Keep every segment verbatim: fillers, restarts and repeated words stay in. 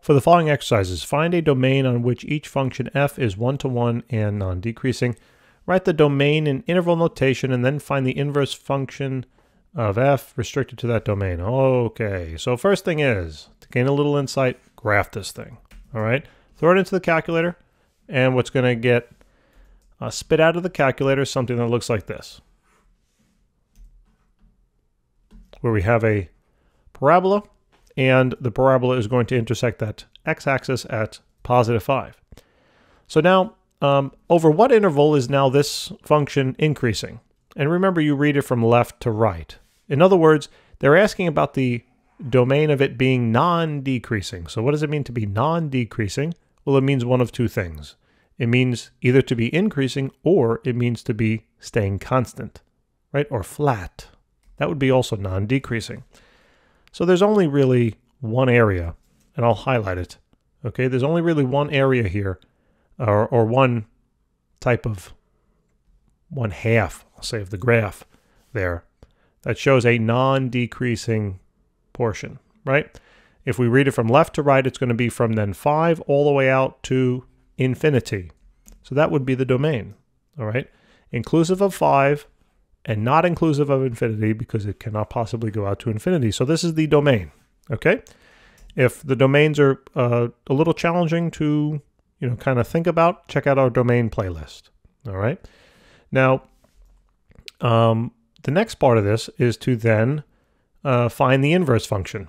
For the following exercises, find a domain on which each function f is one-to-one and non-decreasing. Write the domain in interval notation and then find the inverse function of f restricted to that domain. Okay, so first thing is, to gain a little insight, graph this thing. All right, throw it into the calculator, and what's gonna get uh, spit out of the calculator is something that looks like this, where we have a parabola, and the parabola is going to intersect that x-axis at positive five. So now, um, over what interval is now this function increasing? And remember, you read it from left to right. In other words, they're asking about the domain of it being non-decreasing. So what does it mean to be non-decreasing? Well, it means one of two things. It means either to be increasing, or it means to be staying constant, right? Or flat. That would be also non-decreasing. So there's only really one area, and I'll highlight it, okay? There's only really one area here, or, or one type of, one half, I'll say, of the graph there, that shows a non-decreasing portion, right? If we read it from left to right, it's going to be from then five all the way out to infinity. So that would be the domain, all right? Inclusive of five, and not inclusive of infinity, because it cannot possibly go out to infinity. So this is the domain, okay? If the domains are uh, a little challenging to, you know, kind of think about, check out our domain playlist, all right? Now, um, the next part of this is to then uh, find the inverse function,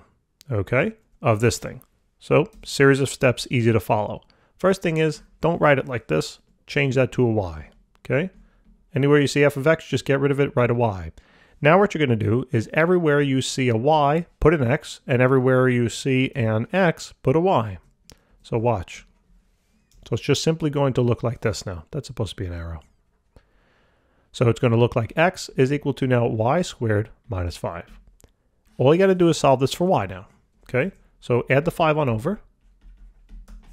okay, of this thing. So series of steps, easy to follow. First thing is, don't write it like this, change that to a y, okay? Anywhere you see f of x, just get rid of it, write a y. Now what you're going to do is everywhere you see a y, put an x, and everywhere you see an x, put a y. So watch. So it's just simply going to look like this now. That's supposed to be an arrow. So it's going to look like x is equal to now y squared minus five. All you got to do is solve this for y now, okay? So add the five on over,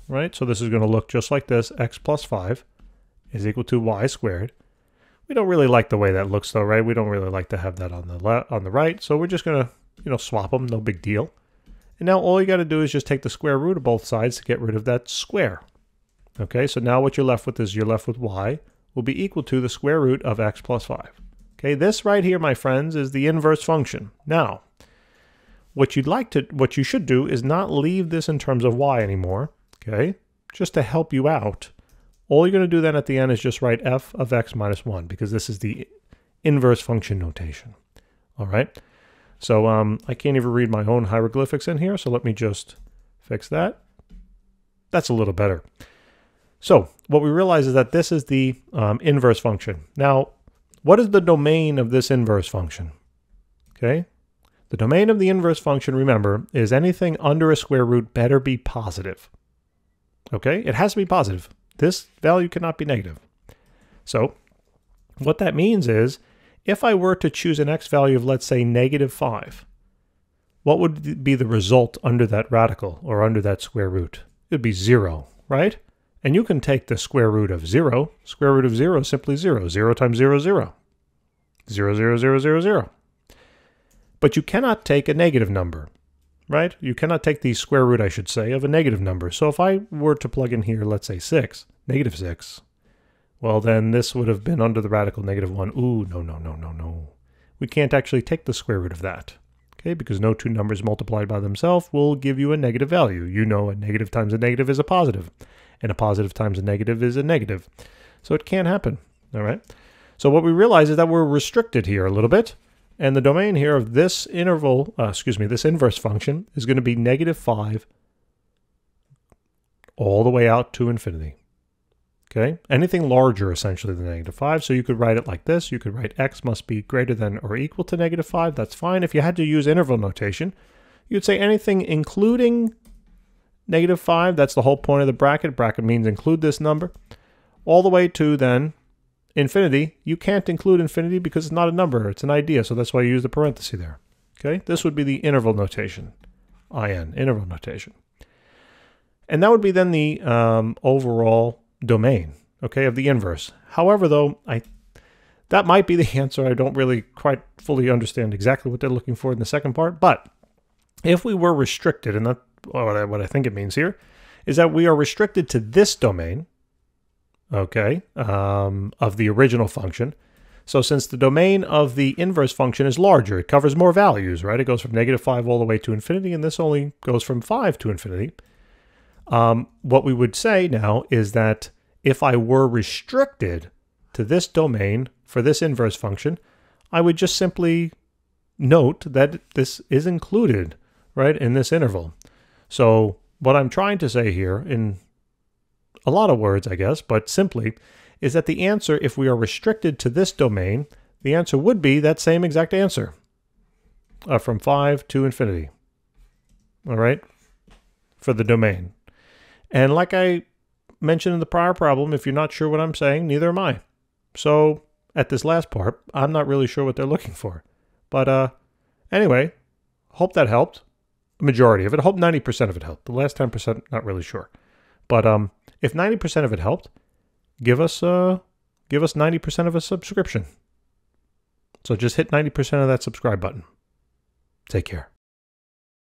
right? So this is going to look just like this. X plus five is equal to y squared. We don't really like the way that looks though, right? We don't really like to have that on the left, on the right. So we're just gonna, you know, swap them, no big deal. And now all you gotta do is just take the square root of both sides to get rid of that square. Okay, so now what you're left with is you're left with y will be equal to the square root of x plus five. Okay, this right here, my friends, is the inverse function. Now, what you'd like to, what you should do is not leave this in terms of y anymore, okay? Just to help you out. All you're going to do then at the end is just write f of x minus one, because this is the inverse function notation. All right. So um, I can't even read my own hieroglyphics in here. So let me just fix that. That's a little better. So what we realize is that this is the um, inverse function. Now, what is the domain of this inverse function? Okay. The domain of the inverse function, remember, is anything under a square root better be positive. Okay. It has to be positive. This value cannot be negative. So what that means is, if I were to choose an x value of, let's say, negative five, what would be the result under that radical or under that square root? It would be zero, right? And you can take the square root of zero. Square root of zero is simply zero. Zero times zero is zero. Zero, zero, zero, zero, zero. But you cannot take a negative number, right? You cannot take the square root, I should say, of a negative number. So if I were to plug in here, let's say six, negative six, well then this would have been under the radical negative one. Ooh, no, no, no, no, no. We can't actually take the square root of that, okay? Because no two numbers multiplied by themselves will give you a negative value. You know, a negative times a negative is a positive, and a positive times a negative is a negative. So it can't happen, all right? So what we realize is that we're restricted here a little bit. And the domain here of this interval, uh, excuse me, this inverse function is going to be negative five all the way out to infinity, okay? Anything larger, essentially, than negative five. So you could write it like this. You could write x must be greater than or equal to negative five. That's fine. If you had to use interval notation, you'd say anything including negative five. That's the whole point of the bracket. Bracket means include this number. All the way to then infinity. You can't include infinity because it's not a number, it's an idea, so that's why you use the parenthesis there, okay? This would be the interval notation, I N, interval notation. And that would be then the um, overall domain, okay, of the inverse. However, though, I that might be the answer. I don't really quite fully understand exactly what they're looking for in the second part, but if we were restricted, and that's what I think it means here, is that we are restricted to this domain, okay, um, of the original function. So since the domain of the inverse function is larger, it covers more values, right? It goes from negative five all the way to infinity, and this only goes from five to infinity. Um, what we would say now is that if I were restricted to this domain for this inverse function, I would just simply note that this is included, right, in this interval. So what I'm trying to say here, in a lot of words, I guess, but simply, is that the answer, if we are restricted to this domain, the answer would be that same exact answer, uh, from five to infinity, all right, for the domain. And like I mentioned in the prior problem, if you're not sure what I'm saying, neither am I. So at this last part, I'm not really sure what they're looking for. But uh, anyway, hope that helped. Majority of it. I hope ninety percent of it helped. The last ten percent, not really sure. But um, if ninety percent of it helped, give us uh, give us ninety percent of a subscription. So just hit ninety percent of that subscribe button. Take care.